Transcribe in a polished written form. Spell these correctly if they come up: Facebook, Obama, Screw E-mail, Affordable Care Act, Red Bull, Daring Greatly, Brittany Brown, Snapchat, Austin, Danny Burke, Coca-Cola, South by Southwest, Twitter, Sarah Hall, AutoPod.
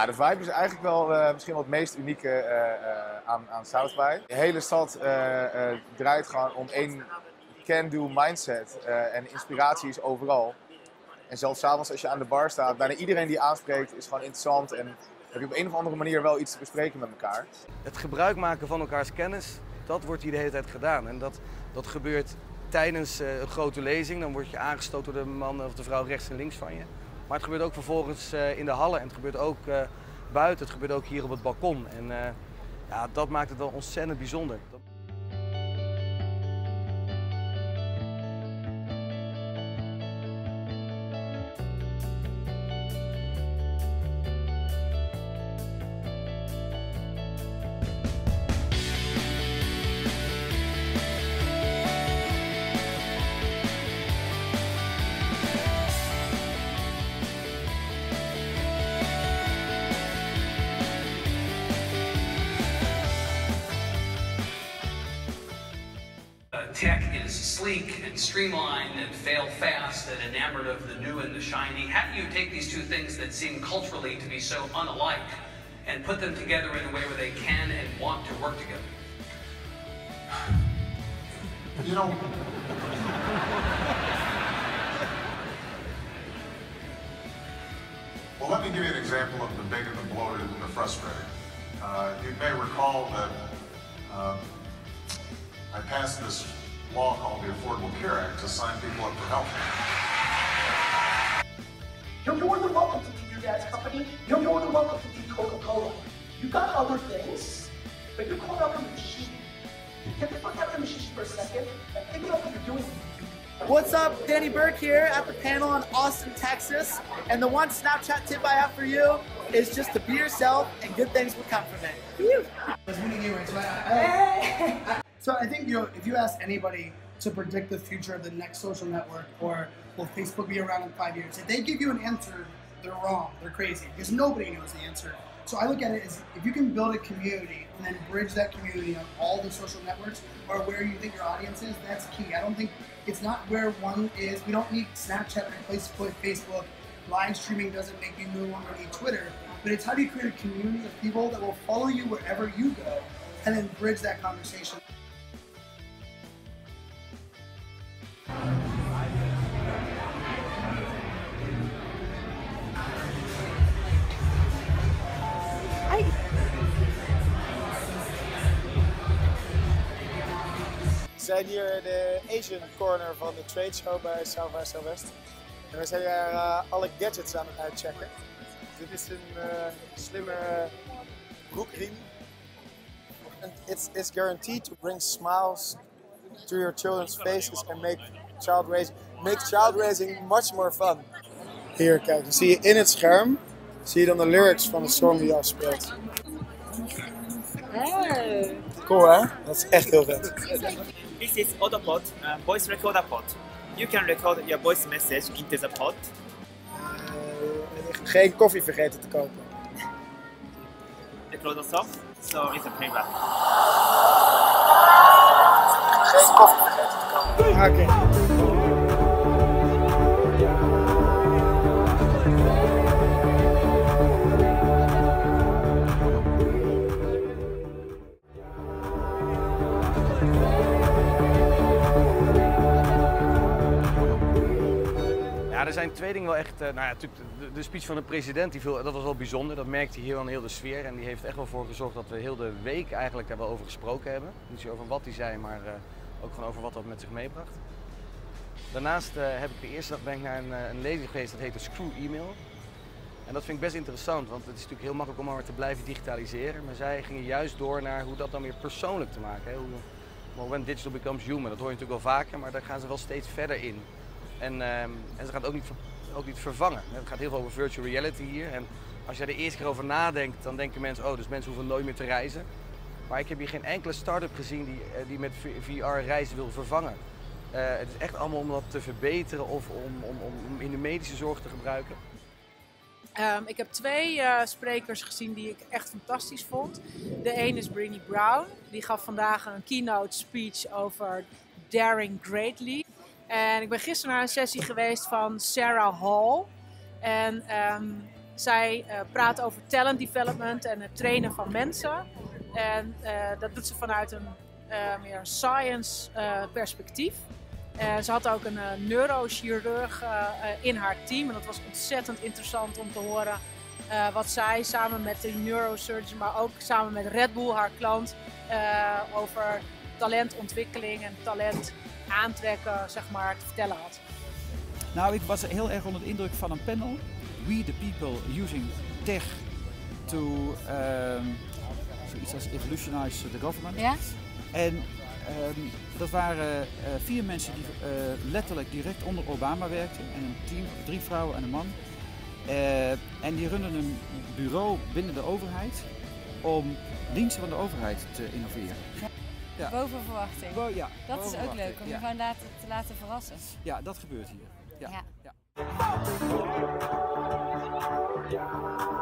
Ja, de vibe is eigenlijk wel misschien wel het meest unieke aan South by. De hele stad draait gewoon om één can-do mindset en inspiratie is overal. En zelfs 's avonds als je aan de bar staat, bijna iedereen die aanspreekt is gewoon interessant en heb je op een of andere manier wel iets te bespreken met elkaar. Het gebruik maken van elkaars kennis, dat wordt hier de hele tijd gedaan. En dat gebeurt tijdens een grote lezing, dan word je aangestoten door de man of de vrouw rechts en links van je. Maar het gebeurt ook vervolgens in de hallen en het gebeurt ook buiten, het gebeurt ook hier op het balkon. En ja, dat maakt het wel ontzettend bijzonder. Tech is sleek and streamlined and fail fast and enamored of the new and the shiny. How do you take these two things that seem culturally to be so unalike and put them together in a way where they can and want to work together? You know, well, let me give you an example of the big and the bloated and the frustrated. You may recall that I passed this law called the Affordable Care Act to sign people up for health. You're more than welcome to do your dad's company. You're more than welcome to do Coca-Cola. You got other things, but you're caught up in the machine. Get the fuck out of the machine for a second and think about what you're doing. What's up? Danny Burke here at the panel in Austin, Texas. And the one Snapchat tip I have for you is just to be yourself and good things will come from it. I was meeting you, So I think, you know, if you ask anybody to predict the future of the next social network or will Facebook be around in 5 years, if they give you an answer, they're wrong, they're crazy, because nobody knows the answer. So I look at it as if you can build a community and then bridge that community on all the social networks or where you think your audience is, that's key. I don't think it's not where one is. We don't need Snapchat to replace Facebook. Live streaming doesn't make you no longer need Twitter, but it's how do you create a community of people that will follow you wherever you go and then bridge that conversation. We zijn hier in de Asian corner van de trade show bij South by Southwest. En we zijn hier alle gadgets aan het uitchecken. Dit is een slimme broekriem. And it's guaranteed to bring smiles to your children's faces and make child raising much more fun. Hier, kijk, dan zie je in het scherm zie je dan de lyrics van de song die je afspeelt. Cool, hè? Dat is echt heel vet. This is AutoPod, voice recorder pod. You can record your voice message into the pod. Geen koffie vergeten te kopen. The clothes off, so it's a playback. Geen koffie vergeten te kopen. Oké. Ja, er zijn twee dingen wel echt, nou ja, natuurlijk de speech van de president, dat was wel bijzonder, dat merkte hier aan heel de sfeer en die heeft echt wel voor gezorgd dat we heel de week eigenlijk daar wel over gesproken hebben. Niet zo over wat hij zei, maar ook gewoon over wat dat met zich meebracht. Daarnaast heb ik de eerste dag naar een lezing geweest, dat heette Screw E-mail. En dat vind ik best interessant, want het is natuurlijk heel makkelijk om maar te blijven digitaliseren, maar zij gingen juist door naar hoe dat dan weer persoonlijk te maken. Hè? When digital becomes human, dat hoor je natuurlijk wel vaker, maar daar gaan ze wel steeds verder in. En ze gaat ook niet vervangen. Het gaat heel veel over virtual reality hier. En als je er de eerste keer over nadenkt, dan denken mensen, oh, dus mensen hoeven nooit meer te reizen. Maar ik heb hier geen enkele start-up gezien die met VR reizen wil vervangen. Het is echt allemaal om dat te verbeteren of om in de medische zorg te gebruiken. Ik heb twee sprekers gezien die ik echt fantastisch vond. De een is Brittany Brown. Die gaf vandaag een keynote speech over Daring Greatly. En ik ben gisteren naar een sessie geweest van Sarah Hall. En Zij praat over talent development en het trainen van mensen. En dat doet ze vanuit een meer science perspectief. Ze had ook een neurochirurg in haar team. En dat was ontzettend interessant om te horen wat zij samen met de neurosurgeon, maar ook samen met Red Bull, haar klant, over talentontwikkeling en talent aantrekken, zeg maar, te vertellen had. Nou, ik was heel erg onder de indruk van een panel. We the people using tech to zoiets als evolutionize the government. Ja? En dat waren 4 mensen die letterlijk direct onder Obama werkten. En een team, 3 vrouwen en een man. En die runnen een bureau binnen de overheid om diensten van de overheid te innoveren. Ja. Boven verwachting. Ja, dat boven is ook verwachting. Leuk om je gewoon te laten verrassen. Ja, dat gebeurt hier. Ja. Ja. Ja.